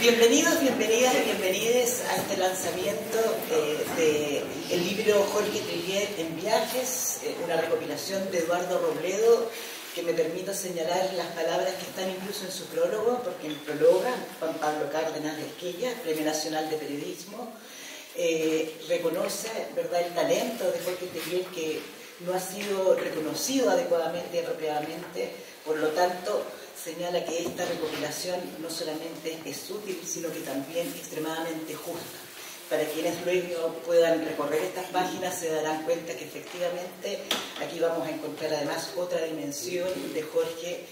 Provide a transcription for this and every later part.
Bienvenidos, bienvenidas y bienvenides a este lanzamiento del libro Jorge Teillier en Viajes, una recopilación de Eduardo Robledo, que me permito señalar las palabras que están incluso en su prólogo, porque el próloga, Juan Pablo Cárdenas de Esquella, Premio Nacional de Periodismo, reconoce, ¿verdad?, el talento de Jorge Teillier, que no ha sido reconocido adecuadamente y apropiadamente, por lo tanto señala que esta recopilación no solamente es útil, sino que también extremadamente justa. Para quienes luego puedan recorrer estas páginas se darán cuenta que efectivamente aquí vamos a encontrar además otra dimensión de Jorge,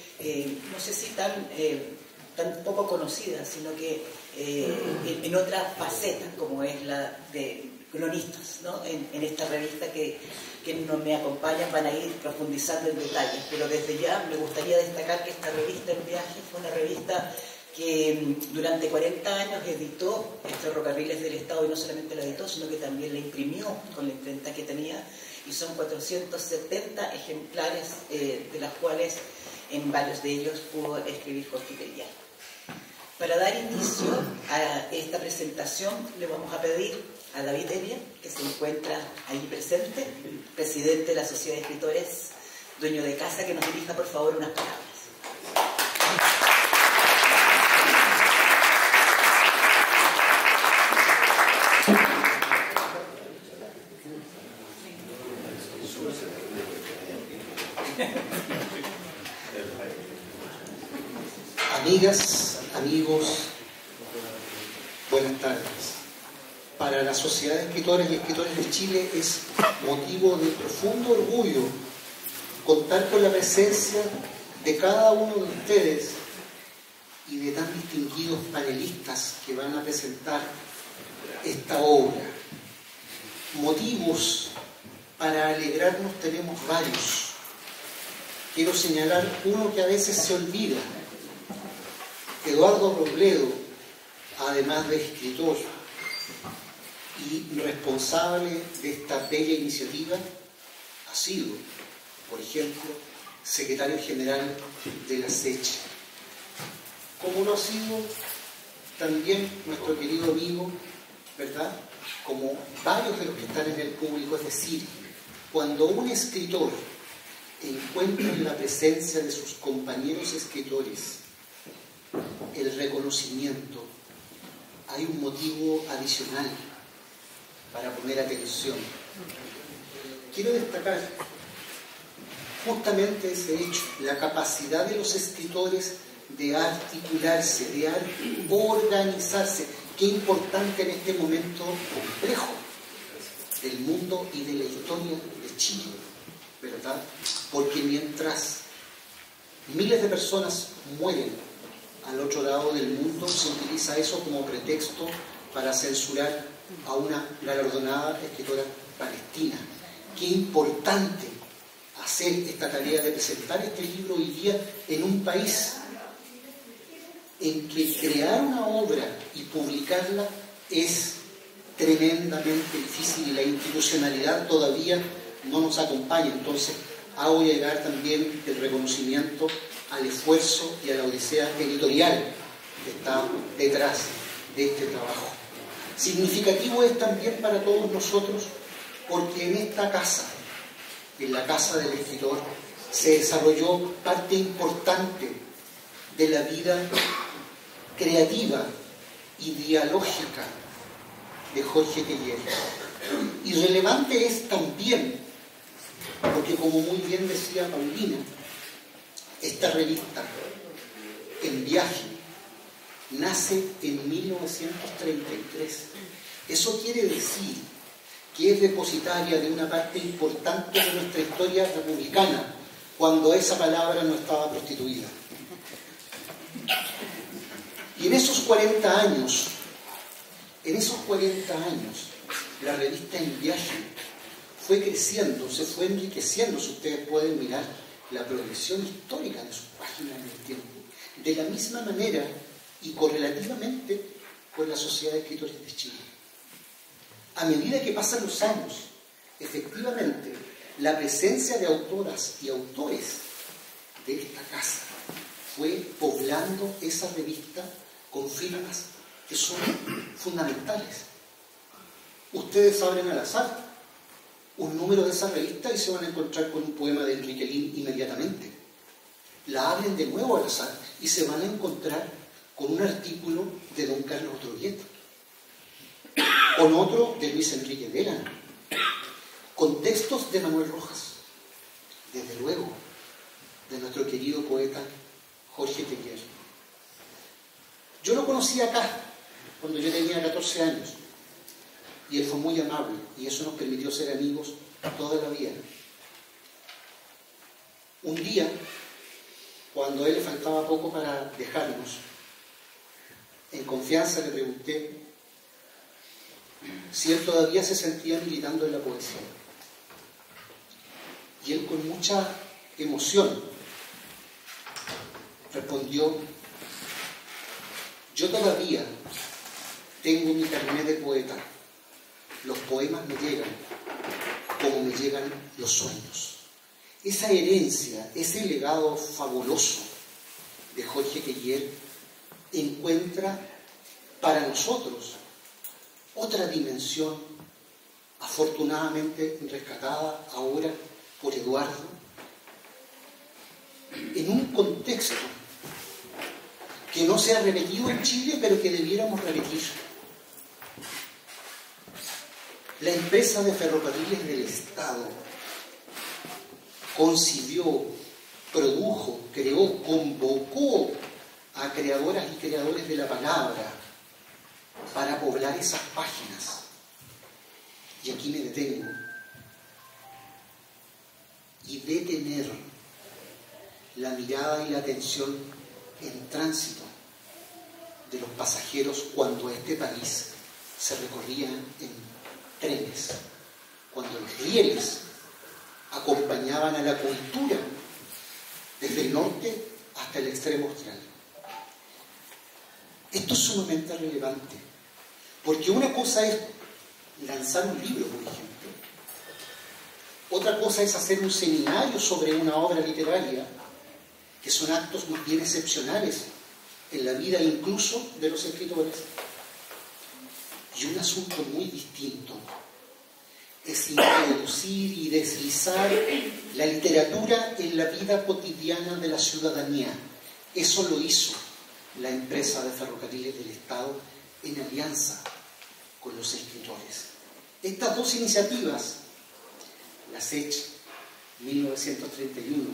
no sé si tan poco conocida, sino que en otra faceta, como es la de cronistas, ¿no? En esta revista que quienes me acompañan van a ir profundizando en detalles, pero desde ya me gustaría destacar que esta revista En Viaje fue una revista que durante 40 años editó Ferrocarriles del Estado, y no solamente la editó, sino que también la imprimió con la imprenta que tenía, y son 470 ejemplares, de las cuales en varios de ellos pudo escribir Jorge Teillier. Para dar inicio a esta presentación le vamos a pedir a David Elia, que se encuentra ahí presente, presidente de la Sociedad de Escritores, dueño de casa, que nos dirija por favor unas palabras. Amigas, amigos, buenas tardes. Para la Sociedad de Escritores y Escritores de Chile es motivo de profundo orgullo contar con la presencia de cada uno de ustedes y de tan distinguidos panelistas que van a presentar esta obra. Motivos para alegrarnos tenemos varios. Quiero señalar uno que a veces se olvida. Eduardo Robledo, además de escritor y responsable de esta bella iniciativa, ha sido, por ejemplo, secretario general de la SECH. Como lo ha sido también nuestro querido amigo, ¿verdad?, como varios de los que están en el público, es decir, cuando un escritor encuentra en la presencia de sus compañeros escritores el reconocimiento, hay un motivo adicional para poner atención. Quiero destacar justamente ese hecho, la capacidad de los escritores de articularse, de organizarse. Qué importante en este momento complejo del mundo y de la historia de Chile, ¿verdad? Porque mientras miles de personas mueren al otro lado del mundo, se utiliza eso como pretexto para censurar a una galardonada escritora palestina. Qué importante hacer esta tarea de presentar este libro hoy día en un país en que crear una obra y publicarla es tremendamente difícil y la institucionalidad todavía no nos acompaña. Entonces hago llegar también el reconocimiento al esfuerzo y a la odisea editorial que está detrás de este trabajo. Significativo es también para todos nosotros porque en esta casa, en la casa del escritor, se desarrolló parte importante de la vida creativa y dialógica de Jorge Teillier. Y relevante es también, porque como muy bien decía Paulina, esta revista En Viaje nace en 1933. Eso quiere decir que es depositaria de una parte importante de nuestra historia republicana, cuando esa palabra no estaba prostituida. Y en esos 40 años, la revista En Viaje fue creciendo, se fue enriqueciendo. Si ustedes pueden mirar la progresión histórica de sus páginas en el tiempo, de la misma manera y correlativamente con la Sociedad de Escritores de Chile. A medida que pasan los años, efectivamente, la presencia de autoras y autores de esta casa fue poblando esa revista con firmas que son fundamentales. Ustedes abren al azar un número de esa revista y se van a encontrar con un poema de Enrique Lihn inmediatamente. La abren de nuevo al azar y se van a encontrar con un artículo de don Carlos Droguett, con otro de Luis Enrique Vera, con textos de Manuel Rojas, desde luego, de nuestro querido poeta Jorge Teillier. Yo lo conocí acá, cuando yo tenía 14 años, y él fue muy amable, y eso nos permitió ser amigos toda la vida. Un día, cuando a él le faltaba poco para dejarnos, en confianza le pregunté si él todavía se sentía militando en la poesía. Y él, con mucha emoción, respondió: yo todavía tengo mi carnet de poeta. Los poemas me llegan como me llegan los sueños. Esa herencia, ese legado fabuloso de Jorge Teillier encuentra para nosotros otra dimensión, afortunadamente rescatada ahora por Eduardo, en un contexto que no se ha repetido en Chile, pero que debiéramos repetir. La empresa de Ferrocarriles del Estado concibió, produjo, creó, convocó a creadoras y creadores de la palabra para poblar esas páginas. Y aquí me detengo. Y detener la mirada y la atención en tránsito de los pasajeros cuando este país se recorría en trenes, cuando los rieles acompañaban a la cultura desde el norte hasta el extremo austral. Esto es sumamente relevante, porque una cosa es lanzar un libro, por ejemplo. Otra cosa es hacer un seminario sobre una obra literaria, que son actos más bien excepcionales en la vida incluso de los escritores. Y un asunto muy distinto es introducir y deslizar la literatura en la vida cotidiana de la ciudadanía. Eso lo hizo la empresa de Ferrocarriles del Estado en alianza con los escritores. Estas dos iniciativas, la SECH 1931,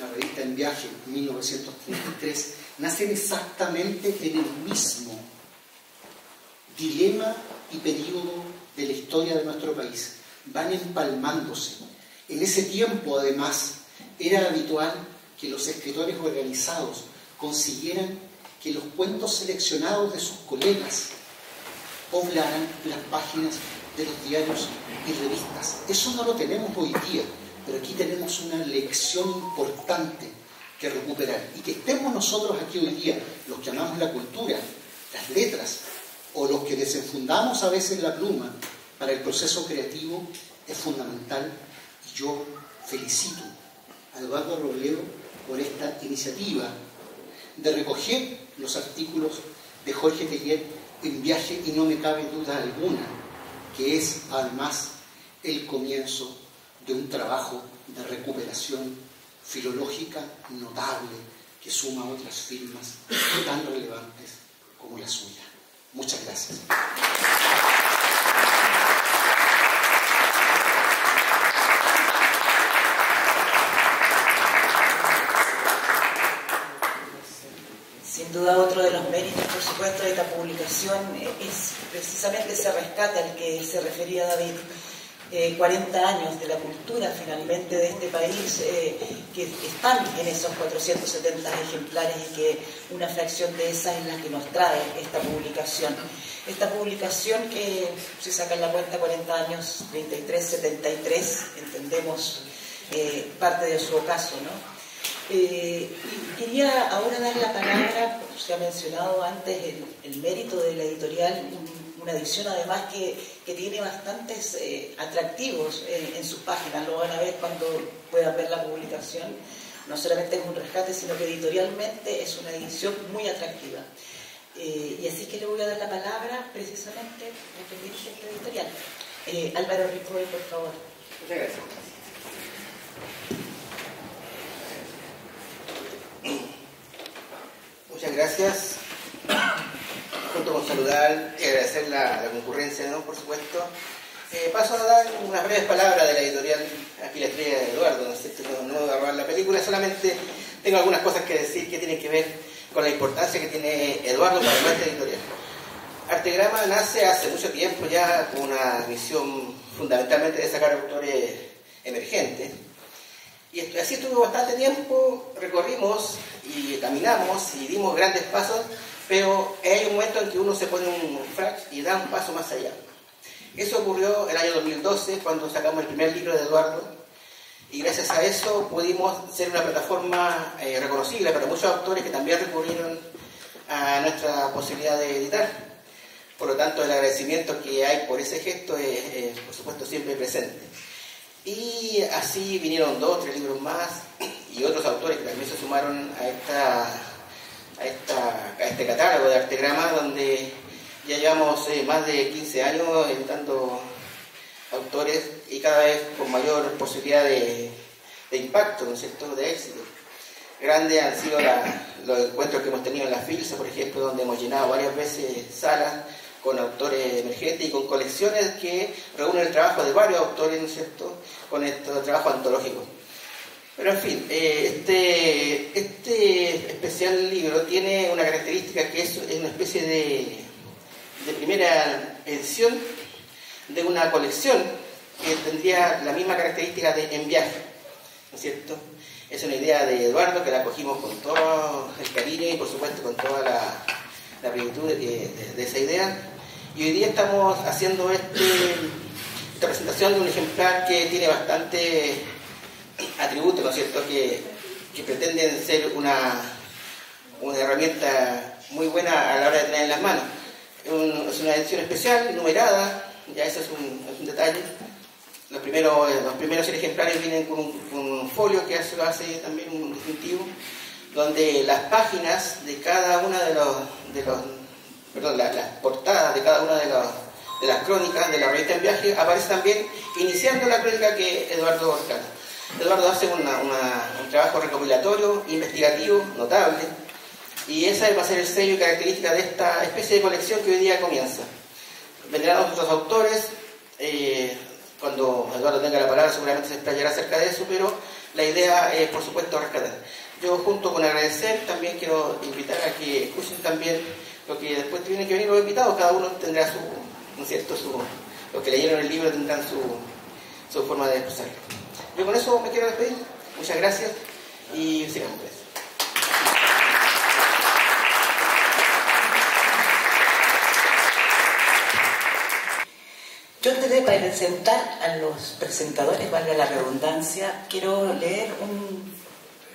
la Revista En Viaje 1933, nacen exactamente en el mismo dilema y periodo de la historia de nuestro país. Van empalmándose. En ese tiempo, además, era habitual que los escritores organizados consiguieran que los cuentos seleccionados de sus colegas poblaran las páginas de los diarios y revistas. Eso no lo tenemos hoy día, pero aquí tenemos una lección importante que recuperar. Y que estemos nosotros aquí hoy día, los que amamos la cultura, las letras, o los que desenfundamos a veces la pluma para el proceso creativo, es fundamental. Y yo felicito a Eduardo Robledo por esta iniciativa de recoger los artículos de Jorge Teillier en Viaje, y no me cabe duda alguna que es además el comienzo de un trabajo de recuperación filológica notable que suma otras firmas tan relevantes como la suya. Muchas gracias. Sin duda, otro de los méritos, por supuesto, de esta publicación es precisamente ese rescate al que se refería David. 40 años de la cultura, finalmente, de este país, que están en esos 470 ejemplares, y que una fracción de esa es la que nos trae esta publicación. Esta publicación que, si sacan la cuenta, 40 años, 33, 73, entendemos parte de su ocaso, ¿no? Quería ahora dar la palabra, se ha mencionado antes el mérito de la editorial, una edición además que tiene bastantes atractivos en sus páginas. Lo van a ver cuando puedan ver la publicación. No solamente es un rescate, sino que editorialmente es una edición muy atractiva. Y así que le voy a dar la palabra precisamente al presidente editorial. Álvaro Ricoy, por favor. Muchas gracias. Muchas gracias. Junto con saludar y agradecer la concurrencia, ¿no? Por supuesto. Paso a dar unas breves palabras de la editorial, aquí la estrella de Eduardo, ¿no es cierto? No voy a grabar la película, solamente tengo algunas cosas que decir que tienen que ver con la importancia que tiene Eduardo para nuestra editorial. Artegrama nace hace mucho tiempo ya con una misión fundamentalmente de sacar autores emergentes. Y así estuvo bastante tiempo, recorrimos y caminamos y dimos grandes pasos, pero hay un momento en que uno se pone un frac y da un paso más allá. Eso ocurrió el año 2012, cuando sacamos el primer libro de Eduardo, y gracias a eso pudimos ser una plataforma reconocible para muchos autores que también recurrieron a nuestra posibilidad de editar. Por lo tanto, el agradecimiento que hay por ese gesto es, por supuesto, siempre presente. Y así vinieron 2 o 3 libros más, y otros autores que también se sumaron a este catálogo de Artegrama, donde ya llevamos más de 15 años editando autores y cada vez con mayor posibilidad de impacto, ¿no es cierto?, de éxito. Grandes han sido los encuentros que hemos tenido en la Filsa, por ejemplo, donde hemos llenado varias veces salas con autores emergentes y con colecciones que reúnen el trabajo de varios autores, ¿no es cierto?, con este trabajo antológico. Pero en fin, este especial libro tiene una característica que es una especie de primera edición de una colección que tendría la misma característica de En Viaje, ¿no es cierto? Es una idea de Eduardo que la cogimos con todo el cariño y por supuesto con toda la plenitud de esa idea, y hoy día estamos haciendo esta presentación de un ejemplar que tiene bastante atributos, ¿no es cierto?, que pretenden ser una herramienta muy buena a la hora de tener en las manos. Es una edición especial, numerada, ya eso es un detalle. Los primeros 100 ejemplares vienen con un folio que eso lo hace también un distintivo, donde las páginas de cada una las portadas de cada una de las crónicas de la revista En Viaje aparece también iniciando la crónica que Eduardo rescata. Eduardo hace un trabajo recopilatorio, investigativo, notable, y ese va a ser el sello y característica de esta especie de colección que hoy día comienza. Vendrán otros autores, cuando Eduardo tenga la palabra seguramente se explayará acerca de eso, pero la idea es, por supuesto, rescatar. Yo, junto con agradecer, también quiero invitar a que escuchen también lo que después tienen que venir los invitados. Cada uno tendrá su, ¿no es cierto?, los que leyeron el libro tendrán su forma de expresarlo. Yo con eso me quiero despedir. Muchas gracias y sigamos. Yo antes de presentar a los presentadores, valga la redundancia, quiero leer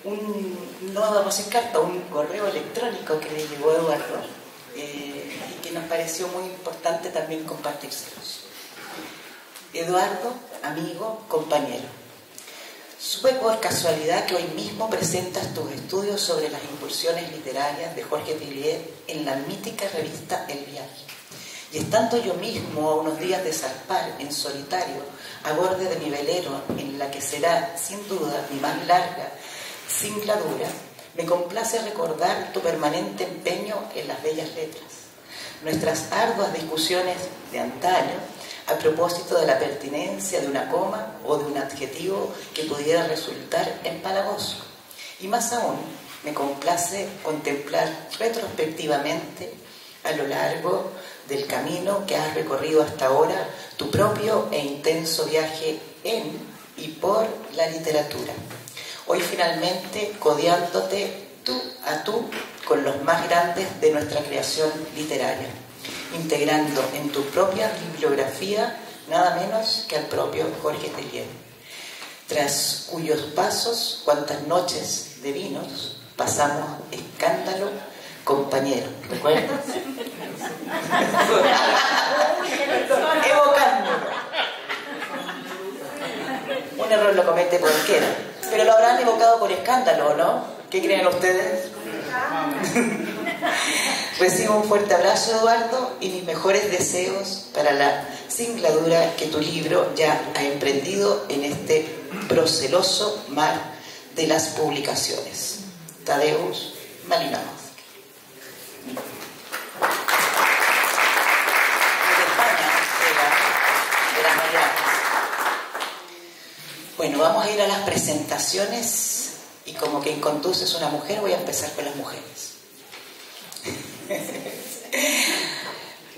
no vamos en carta, un correo electrónico que le llegó Eduardo y que nos pareció muy importante también compartírselos. Eduardo, amigo, compañero, supe por casualidad que hoy mismo presentas tus estudios sobre las incursiones literarias de Jorge Teillier en la mítica revista El Viaje. Y estando yo mismo a unos días de zarpar en solitario a borde de mi velero, en la que será, sin duda, mi más larga singladura, me complace recordar tu permanente empeño en las bellas letras. Nuestras arduas discusiones de antaño a propósito de la pertinencia de una coma o de un adjetivo que pudiera resultar empalagoso. Y más aún, me complace contemplar retrospectivamente a lo largo del camino que has recorrido hasta ahora, tu propio e intenso viaje en y por la literatura. Hoy finalmente codeándote tú a tú con los más grandes de nuestra creación literaria, integrando en tu propia bibliografía nada menos que al propio Jorge Teillier, tras cuyos pasos cuantas noches de vinos pasamos escándalo, compañero, ¿recuerdas? Evocando. Un error lo comete cualquiera, pero lo habrán evocado por escándalo, ¿no? ¿Qué creen ustedes? Recibo un fuerte abrazo, Eduardo, y mis mejores deseos para la singladura que tu libro ya ha emprendido en este proceloso mar de las publicaciones. Tadeusz Malina. Bueno, vamos a ir a las presentaciones y como quien conduce es una mujer, voy a empezar con las mujeres.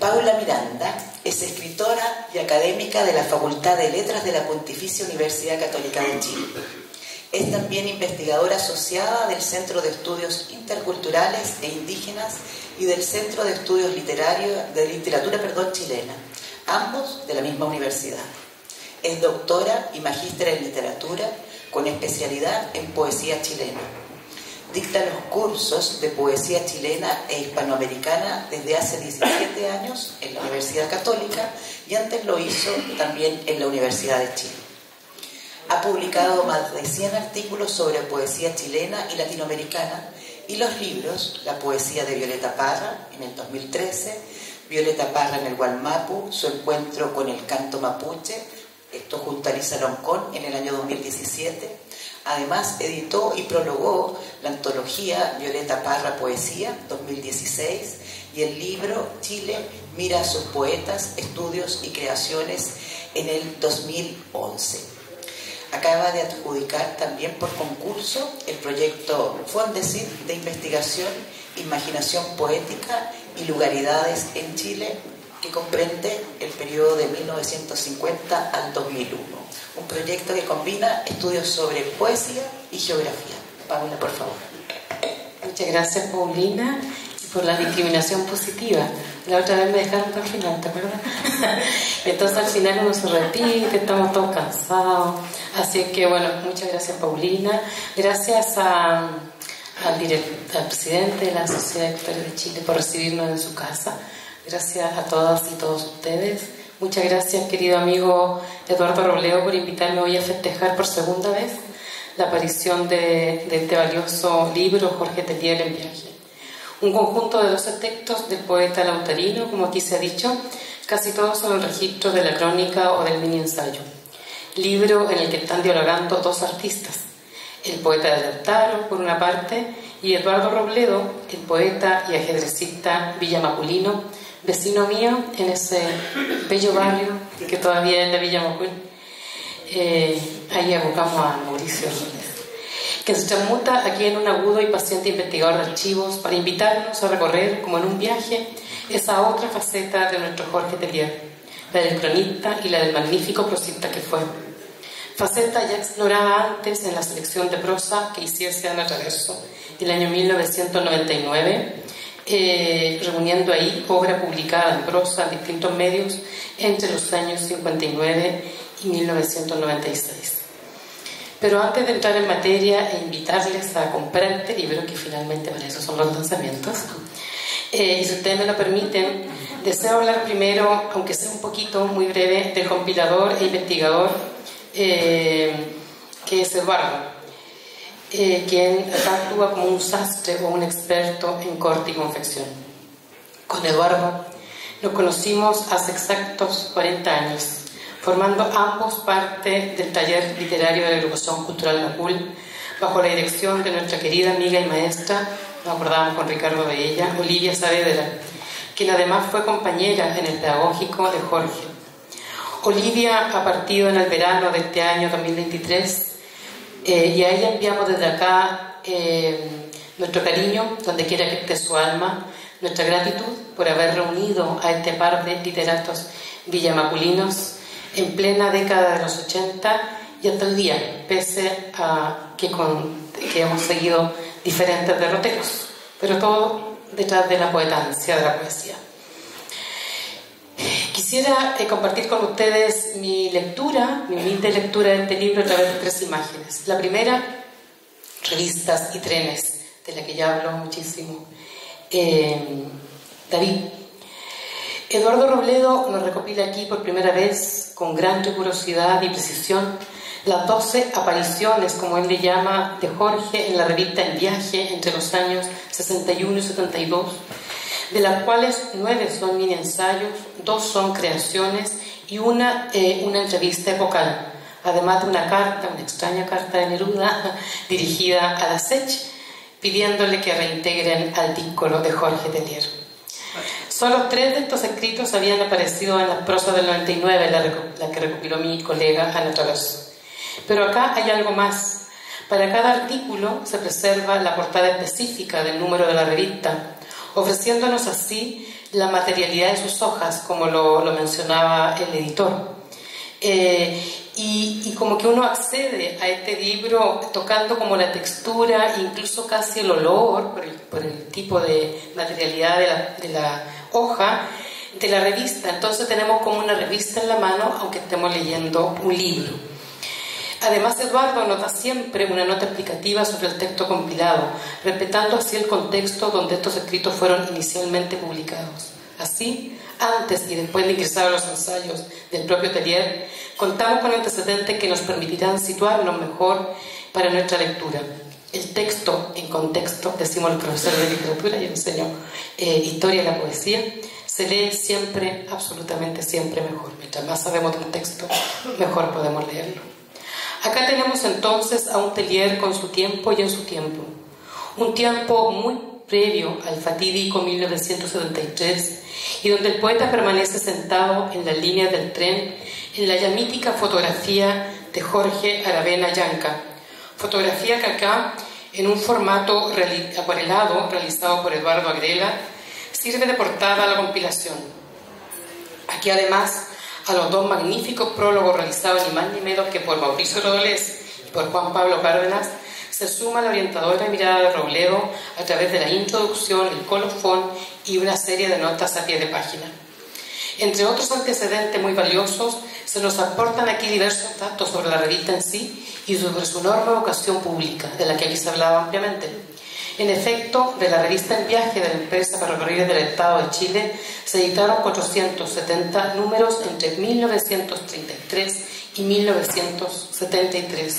Paula Miranda es escritora y académica de la Facultad de Letras de la Pontificia Universidad Católica de Chile. Es también investigadora asociada del Centro de Estudios Interculturales e Indígenas y del Centro de Estudios de Literatura Chilena, ambos de la misma universidad. Es doctora y magíster en literatura, con especialidad en poesía chilena. Dicta los cursos de poesía chilena e hispanoamericana desde hace 17 años en la Universidad Católica y antes lo hizo también en la Universidad de Chile. Ha publicado más de 100 artículos sobre poesía chilena y latinoamericana y los libros La poesía de Violeta Parra en el 2013, Violeta Parra en el Wallmapu, Su encuentro con el canto mapuche, esto junto a Lisa Loncón en el año 2017. Además, editó y prologó la antología Violeta Parra Poesía 2016 y el libro Chile mira a sus poetas, estudios y creaciones en el 2011. Acaba de adjudicar también por concurso el proyecto FONDECYT de investigación, imaginación poética y lugaridades en Chile, que comprende el periodo de 1950 al 2001. Un proyecto que combina estudios sobre poesía y geografía. Paula, por favor. Muchas gracias, Paulina, por la discriminación positiva. La otra vez me dejaron para el final, ¿te acuerdas? Entonces al final uno se repite, estamos todos cansados. Así que bueno, muchas gracias, Paulina. Gracias al presidente de la Sociedad de Escritores de Chile por recibirnos en su casa. Gracias a todas y todos ustedes. Muchas gracias, querido amigo Eduardo Robledo, por invitarme hoy a festejar por segunda vez la aparición de este valioso libro, Jorge Teillier en Viaje. Un conjunto de 12 textos del poeta lautarino, como aquí se ha dicho, casi todos son el registro de la crónica o del mini ensayo. Libro en el que están dialogando dos artistas, el poeta de Lautaro, por una parte, y Eduardo Robledo, el poeta y ajedrecista villamaculino, vecino mío en ese bello barrio que todavía es la Villa Macul. Ahí evocamos a Mauricio Hernández, que se transmuta aquí en un agudo y paciente investigador de archivos para invitarnos a recorrer, como en un viaje, esa otra faceta de nuestro Jorge Teillier, la del cronista y la del magnífico prosista que fue. Faceta ya explorada antes en la selección de prosa que hiciese Ana Toros del año 1999, reuniendo ahí obra publicada en prosa en distintos medios entre los años 59 y 1996. Pero antes de entrar en materia e invitarles a comprar este libro, que finalmente para eso son los lanzamientos, y si ustedes me lo permiten, deseo hablar primero, aunque sea un poquito, muy breve, del compilador e investigador que es Eduardo, quien actúa como un sastre o un experto en corte y confección. Con Eduardo nos conocimos hace exactos 40 años, formando ambos parte del taller literario de la Agrupación Cultural Macul, bajo la dirección de nuestra querida amiga y maestra, nos acordábamos con Ricardo de ella, Olivia Saavedra, quien además fue compañera en el pedagógico de Jorge. Olivia ha partido en el verano de este año 2023, y a ella enviamos desde acá nuestro cariño, donde quiera que esté su alma, nuestra gratitud por haber reunido a este par de literatos villamaculinos en plena década de los 80 y hasta el día, pese a que hemos seguido diferentes derroteros, pero todo detrás de la poetancia, de la poesía. Quisiera compartir con ustedes mi humilde lectura de este libro a través de tres imágenes. La primera, revistas y trenes, de la que ya hablo muchísimo David. Eduardo Robledo nos recopila aquí por primera vez, con gran rigurosidad y precisión, Las 12 apariciones, como él le llama, de Jorge en la revista En Viaje entre los años 61 y 72, de las cuales 9 son mini ensayos, 2 son creaciones y una entrevista vocal, además de una carta, una extraña carta de Neruda dirigida a la SECH, pidiéndole que reintegren al díscolo de Jorge Teillier. Solo 3 de estos escritos habían aparecido en las prosas del 99, la que recopiló mi colega Ana Toros. Pero acá hay algo más. Para cada artículo se preserva la portada específica del número de la revista, ofreciéndonos así la materialidad de sus hojas, como lo mencionaba el editor. Y como que uno accede a este libro tocando como la textura, incluso casi el olor, por el tipo de materialidad de la hoja, de la revista. Entonces tenemos como una revista en la mano, aunque estemos leyendo un libro. Además, Eduardo anota siempre una nota explicativa sobre el texto compilado, respetando así el contexto donde estos escritos fueron inicialmente publicados. Así, antes y después de ingresar a los ensayos del propio Teillier, contamos con antecedentes que nos permitirán situarnos mejor para nuestra lectura. El texto en contexto, decimos los profesores de literatura, yo enseño historia de la poesía, se lee siempre, absolutamente siempre mejor. Mientras más sabemos de un texto, mejor podemos leerlo. Acá tenemos entonces a un Teillier con su tiempo y en su tiempo. Un tiempo muy previo al fatídico 1973 y donde el poeta permanece sentado en la línea del tren en la ya mítica fotografía de Jorge Aravena Yanca. Fotografía que acá, en un formato acuarelado realizado por Eduardo Agrela, sirve de portada a la compilación. Aquí además a los 2 magníficos prólogos realizados ni más ni menos que por Mauricio Redolés y por Juan Pablo Cárdenas, se suma la orientadora mirada de Robledo a través de la introducción, el colofón y una serie de notas a pie de página. Entre otros antecedentes muy valiosos, se nos aportan aquí diversos datos sobre la revista en sí y sobre su enorme vocación pública, de la que aquí se hablaba ampliamente. En efecto, de la revista En Viaje de la empresa Ferrocarriles del Estado de Chile se editaron 470 números entre 1933 y 1973,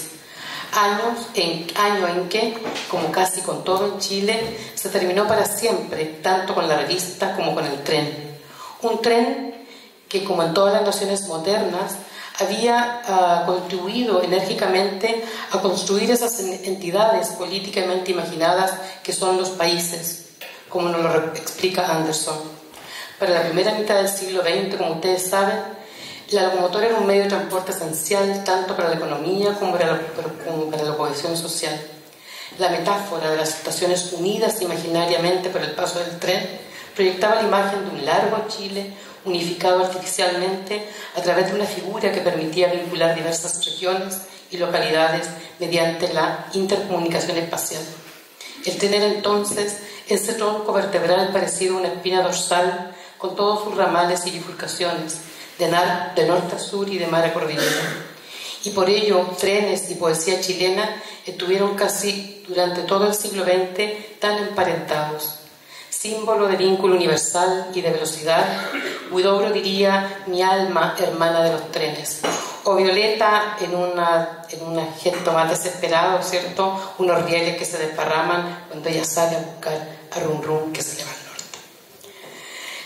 año en que, como casi con todo en Chile, se terminó para siempre, tanto con la revista como con el tren. Un tren que, como en todas las naciones modernas, había contribuido enérgicamente a construir esas entidades políticamente imaginadas que son los países, como nos lo explica Anderson. Para la primera mitad del siglo XX, como ustedes saben, la locomotora era un medio de transporte esencial tanto para la economía como para la cohesión social. La metáfora de las estaciones unidas imaginariamente por el paso del tren proyectaba la imagen de un largo Chile unificado artificialmente a través de una figura que permitía vincular diversas regiones y localidades mediante la intercomunicación espacial. El tren era entonces ese tronco vertebral parecido a una espina dorsal con todos sus ramales y bifurcaciones, de norte a sur y de mar a cordillera. Y por ello, trenes y poesía chilena estuvieron casi durante todo el siglo XX tan emparentados. Símbolo de vínculo universal y de velocidad, Huidobro diría: mi alma hermana de los trenes. O Violeta, en un gesto más desesperado, ¿cierto?, unos rieles que se desparraman cuando ella sale a buscar a Rum Rum, que se le va al norte.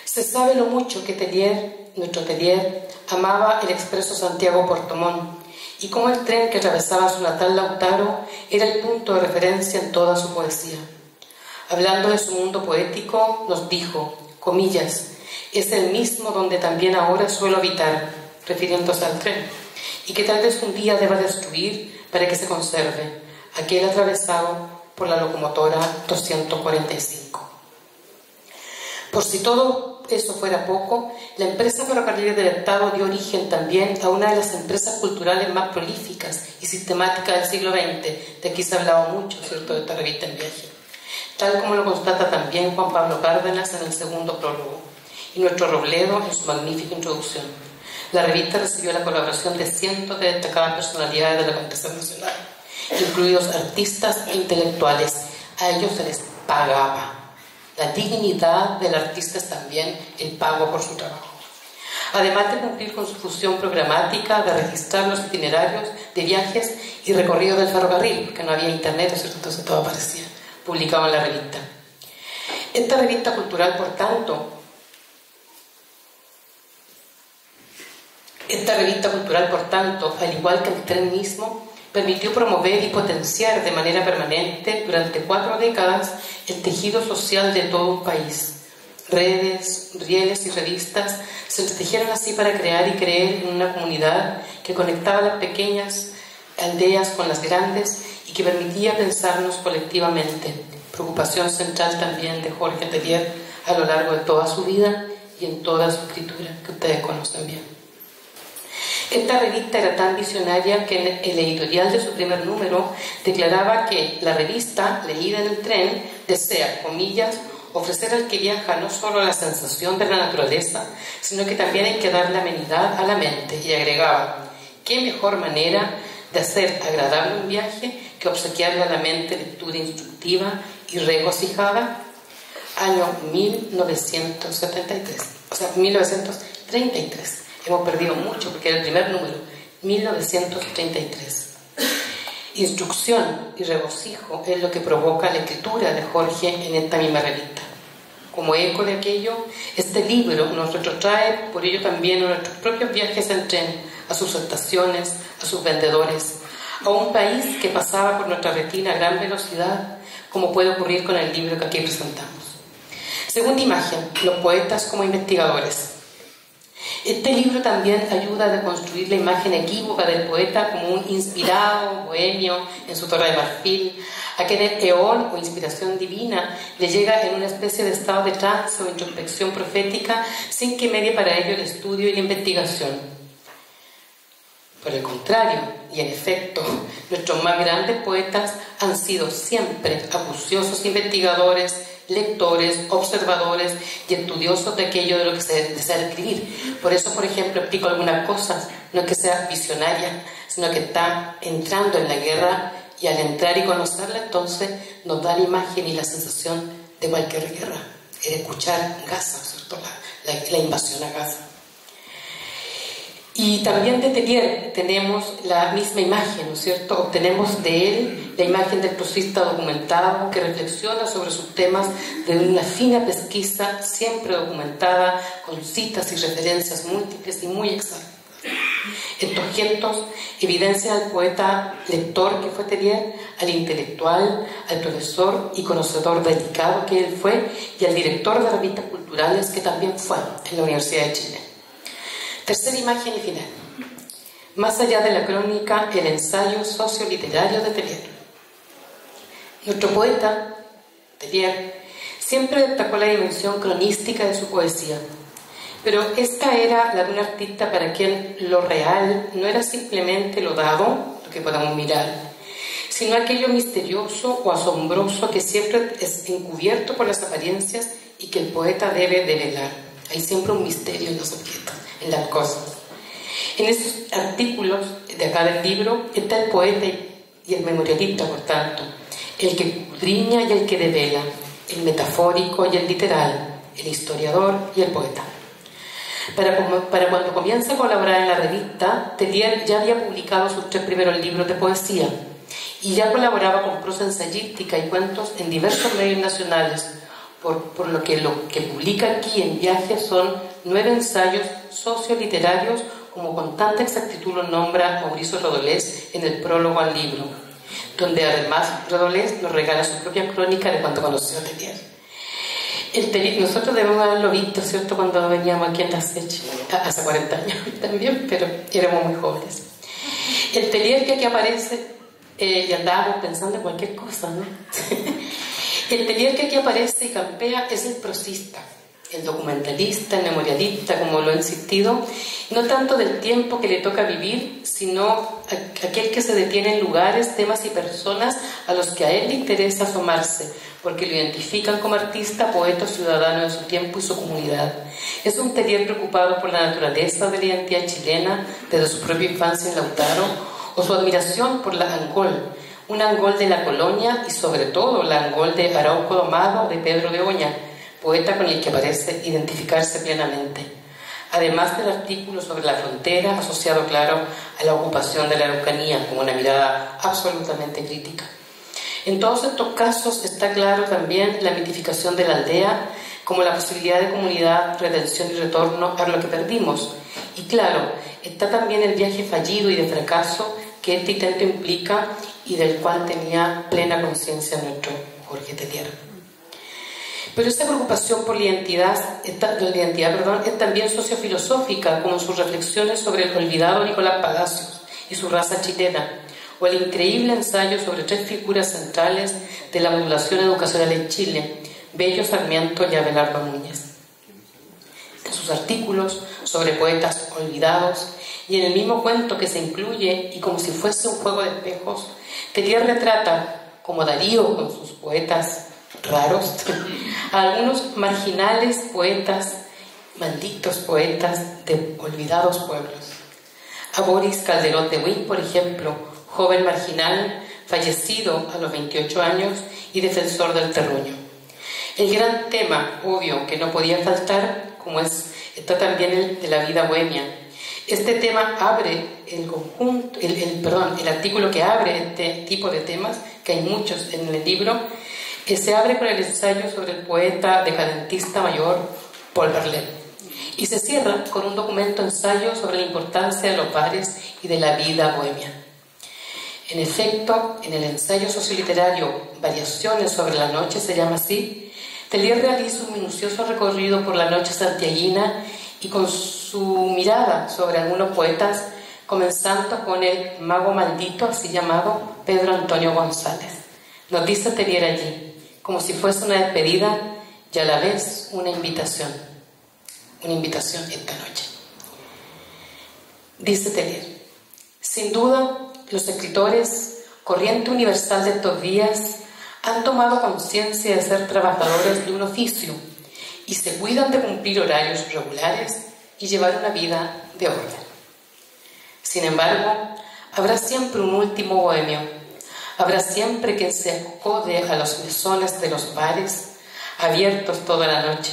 Se sabe lo mucho que Teillier, nuestro Teillier, amaba el expreso Santiago-Puerto Montt, y cómo el tren que atravesaba su natal Lautaro era el punto de referencia en toda su poesía. Hablando de su mundo poético, nos dijo, comillas, es el mismo donde también ahora suelo habitar, refiriéndose al tren, y que tal vez un día deba destruir para que se conserve, aquel atravesado por la locomotora 245. Por si todo eso fuera poco, la empresa Ferrocarriles del Estado dio origen también a una de las empresas culturales más prolíficas y sistemáticas del siglo XX, de aquí se ha hablado mucho, ¿cierto?, de esta revista En Viaje, tal como lo constata también Juan Pablo Cárdenas en el segundo prólogo y nuestro Robledo en su magnífica introducción. La revista recibió la colaboración de cientos de destacadas personalidades del acontecer nacional, incluidos artistas e intelectuales. A ellos se les pagaba. La dignidad del artista es también el pago por su trabajo. además de cumplir con su función programática de registrar los itinerarios de viajes y recorridos del ferrocarril, porque no había internet, entonces todo aparecía publicado en la revista. Esta revista cultural, por tanto, al igual que el tren mismo, permitió promover y potenciar de manera permanente durante 4 décadas el tejido social de todo un país. Redes, rieles y revistas se tejieron así para crear y creer en una comunidad que conectaba las pequeñas aldeas con las grandes y que permitía pensarnos colectivamente. Preocupación central también de Jorge Teillier a lo largo de toda su vida y en toda su escritura, que ustedes conocen bien. Esta revista era tan visionaria que el editorial de su primer número declaraba que la revista, leída en el tren, desea, comillas, ofrecer al que viaja no solo la sensación de la naturaleza, sino que también hay que darle amenidad a la mente. Y agregaba, ¿qué mejor manera de hacer agradable un viaje que obsequiarle a la mente lectura instructiva y regocijada? Año 1973, o sea, 1933. Hemos perdido mucho porque era el primer número, 1933. Instrucción y regocijo es lo que provoca la escritura de Jorge en esta misma revista. Como eco de aquello, este libro nos retrotrae, por ello también, a nuestros propios viajes en tren, a sus estaciones, a sus vendedores, a un país que pasaba por nuestra retina a gran velocidad, como puede ocurrir con el libro que aquí presentamos. Segunda imagen, los poetas como investigadores. Este libro también ayuda a deconstruir la imagen equívoca del poeta como un inspirado bohemio en su torre de marfil, a quien el eón o inspiración divina le llega en una especie de estado de trance o introspección profética sin que medie para ello el estudio y la investigación. Por el contrario, y en efecto, nuestros más grandes poetas han sido siempre acuciosos investigadores, lectores, observadores y estudiosos de aquello de lo que se desea escribir. Por eso, por ejemplo, explico algunas cosas, no es que sea visionaria, sino que está entrando en la guerra, y al entrar y conocerla, entonces nos da la imagen y la sensación de cualquier guerra, el escuchar Gaza, ¿cierto? La invasión a Gaza. Y también de Teillier tenemos la misma imagen, ¿no es cierto? Obtenemos de él la imagen del prosista documentado que reflexiona sobre sus temas de una fina pesquisa, siempre documentada, con citas y referencias múltiples y muy exactas. Estos gestos evidencian al poeta lector que fue Teillier, al intelectual, al profesor y conocedor dedicado que él fue, y al director de revistas culturales que también fue en la Universidad de Chile. Tercera imagen y final. Más allá de la crónica, el ensayo socioliterario de Teillier. Nuestro poeta, Teillier, siempre destacó la dimensión cronística de su poesía, pero esta era la de un artista para quien lo real no era simplemente lo dado, lo que podamos mirar, sino aquello misterioso o asombroso que siempre es encubierto por las apariencias y que el poeta debe develar. Hay siempre un misterio en los objetos, en las cosas. En esos artículos de acá del libro está el poeta y el memorialista, por tanto, el que escudriña y el que devela, el metafórico y el literal, el historiador y el poeta. Para cuando comienza a colaborar en la revista, Teillier ya había publicado sus 3 primeros libros de poesía y ya colaboraba con prosa ensayística y cuentos en diversos medios nacionales, por lo que publica aquí en Viaje son 9 ensayos socioliterarios, como con tanta exactitud lo nombra Mauricio Redolés en el prólogo al libro, donde además Redolés nos regala su propia crónica de cuando conoció a Teillier. Nosotros debemos haberlo visto, ¿cierto?, cuando veníamos aquí en la SECH, hace 40 años también, pero éramos muy jóvenes. El Teillier que aquí aparece, y andábamos pensando en cualquier cosa, ¿no? El Teillier que aquí aparece y campea es el prosista, el documentalista, el memorialista, como lo he insistido, no tanto del tiempo que le toca vivir, sino aquel que se detiene en lugares, temas y personas a los que a él le interesa asomarse, porque lo identifican como artista, poeta, ciudadano de su tiempo y su comunidad. Es un Teillier preocupado por la naturaleza de la identidad chilena desde su propia infancia en Lautaro, o su admiración por la Angol, un Angol de la colonia y sobre todo la Angol de Arauco Domado o de Pedro de Oña, poeta con el que parece identificarse plenamente. además del artículo sobre la frontera asociado, claro, a la ocupación de la Araucanía con una mirada absolutamente crítica. En todos estos casos está claro también la mitificación de la aldea como la posibilidad de comunidad, retención y retorno a lo que perdimos. Y claro, está también el viaje fallido y de fracaso que este intento implica y del cual tenía plena conciencia nuestro Jorge Teillier. Pero esa preocupación por la identidad, es también sociofilosófica, como sus reflexiones sobre el olvidado Nicolás Palacios y su raza chilena, o el increíble ensayo sobre tres figuras centrales de la modulación educacional en Chile, Bello, Sarmiento y Abelardo Núñez. En sus artículos sobre poetas olvidados y en el mismo cuento que se incluye y como si fuese un juego de espejos, Teillier retrata, como Darío con sus poetas raros, a algunos marginales poetas, malditos poetas de olvidados pueblos. A Boris Calderón de Wynn, por ejemplo, joven marginal, fallecido a los 28 años y defensor del terruño. El gran tema, obvio, que no podía faltar, como es, está también el de la vida bohemia. Este tema abre el conjunto, el artículo que abre este tipo de temas, que hay muchos en el libro, que se abre con el ensayo sobre el poeta decadentista mayor Paul Verlaine, y se cierra con un documento ensayo sobre la importancia de los bares y de la vida bohemia. En efecto, en el ensayo socioliterario Variaciones sobre la noche, se llama así, Teillier realiza un minucioso recorrido por la noche santiaguina y con su mirada sobre algunos poetas, comenzando con el mago maldito, así llamado Pedro Antonio González. Nos dice Teillier allí, como si fuese una despedida y a la vez una invitación esta noche. Dice Teillier, sin duda, los escritores, corriente universal de estos días, han tomado conciencia de ser trabajadores de un oficio y se cuidan de cumplir horarios regulares y llevar una vida de orden. Sin embargo, habrá siempre un último bohemio, habrá siempre quien se acode a los mesones de los bares abiertos toda la noche,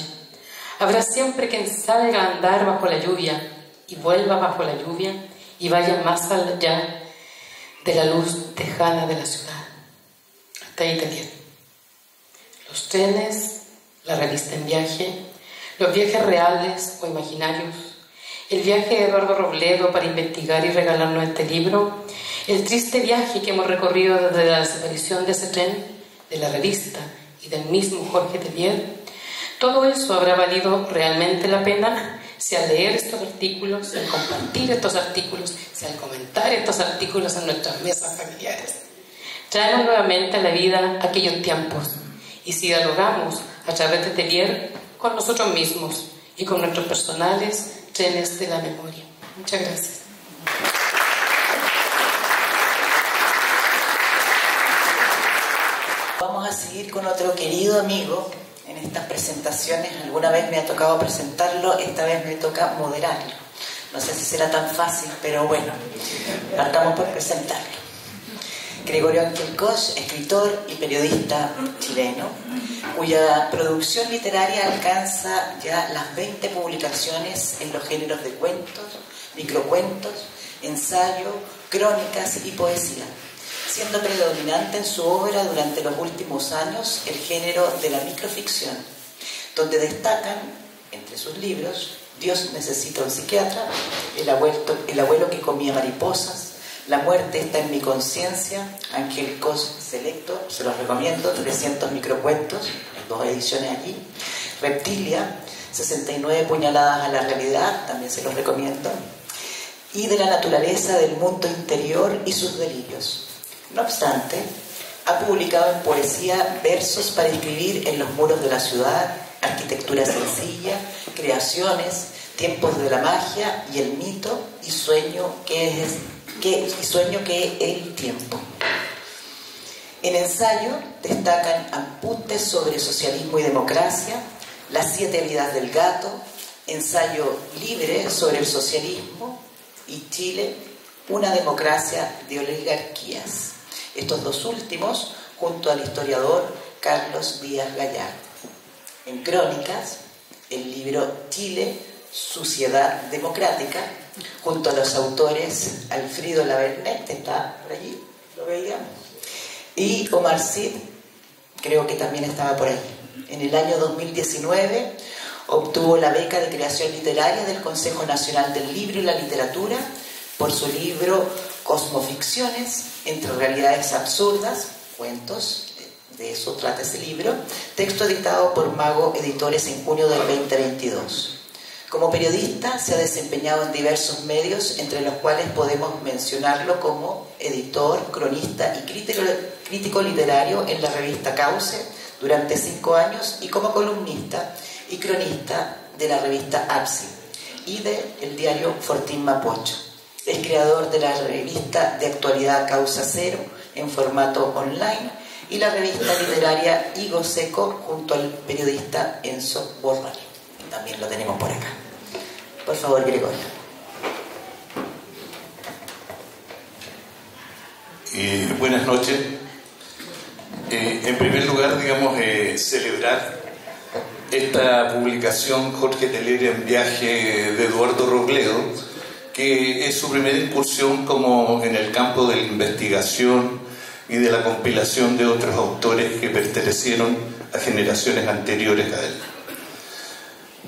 habrá siempre quien salga a andar bajo la lluvia y vuelva bajo la lluvia y vaya más allá de la luz tejana de la ciudad. Hasta ahí Teillier. Los trenes, la revista En Viaje, los viajes reales o imaginarios, el viaje de Eduardo Robledo para investigar y regalarnos este libro, el triste viaje que hemos recorrido desde la desaparición de ese tren, de la revista y del mismo Jorge Teillier, todo eso habrá valido realmente la pena si al leer estos artículos, si al compartir estos artículos, si al comentar estos artículos en nuestras mesas familiares. Traemos nuevamente a la vida aquellos tiempos y si dialogamos a través de Teillier con nosotros mismos y con nuestros personales trenes de la memoria. Muchas gracias. Vamos a seguir con otro querido amigo. En estas presentaciones, alguna vez me ha tocado presentarlo, esta vez me toca moderarlo. No sé si será tan fácil, pero bueno, partamos por presentarlo. Gregorio Ángel Koch, escritor y periodista chileno, cuya producción literaria alcanza ya las 20 publicaciones en los géneros de cuentos, microcuentos, ensayo, crónicas y poesía, siendo predominante en su obra durante los últimos años el género de la microficción, donde destacan, entre sus libros, Dios necesita un psiquiatra, El abuelo que comía mariposas, La muerte está en mi conciencia, Ángel Koch Selecto, se los recomiendo, 300 microcuentos, dos ediciones allí, Reptilia, 69 puñaladas a la realidad, también se los recomiendo, y De la naturaleza del mundo interior y sus delirios. No obstante, ha publicado en poesía versos para escribir en los muros de la ciudad, arquitectura sencilla, creaciones, tiempos de la magia y el mito y sueño que es el tiempo. En ensayo destacan Apuntes sobre socialismo y democracia, Las siete vidas del gato, Ensayo libre sobre el socialismo y Chile, una democracia de oligarquías. Estos dos últimos, junto al historiador Carlos Díaz Gallardo. En crónicas, el libro Chile, Sociedad Democrática, junto a los autores Alfrido Lavernet, está por allí, lo veíamos, y Omar Cid, creo que también estaba por ahí. En el año 2019 obtuvo la beca de creación literaria del Consejo Nacional del Libro y la Literatura por su libro Cosmoficciones, entre realidades absurdas, cuentos, de eso trata ese libro, texto editado por Mago Editores en junio del 2022. Como periodista se ha desempeñado en diversos medios, entre los cuales podemos mencionarlo como editor, cronista y crítico literario en la revista Causa durante 5 años y como columnista y cronista de la revista APSI y del diario Fortín Mapocho. Es creador de la revista de actualidad Causa Cero en formato online y la revista literaria Higo Seco junto al periodista Enzo Borrari. También lo tenemos por acá. Por favor, Gregorio. Buenas noches. En primer lugar, digamos, celebrar esta publicación Jorge Teillier en viaje de Eduardo Robledo, que es su primera incursión como en el campo de la investigación y de la compilación de otros autores que pertenecieron a generaciones anteriores a él.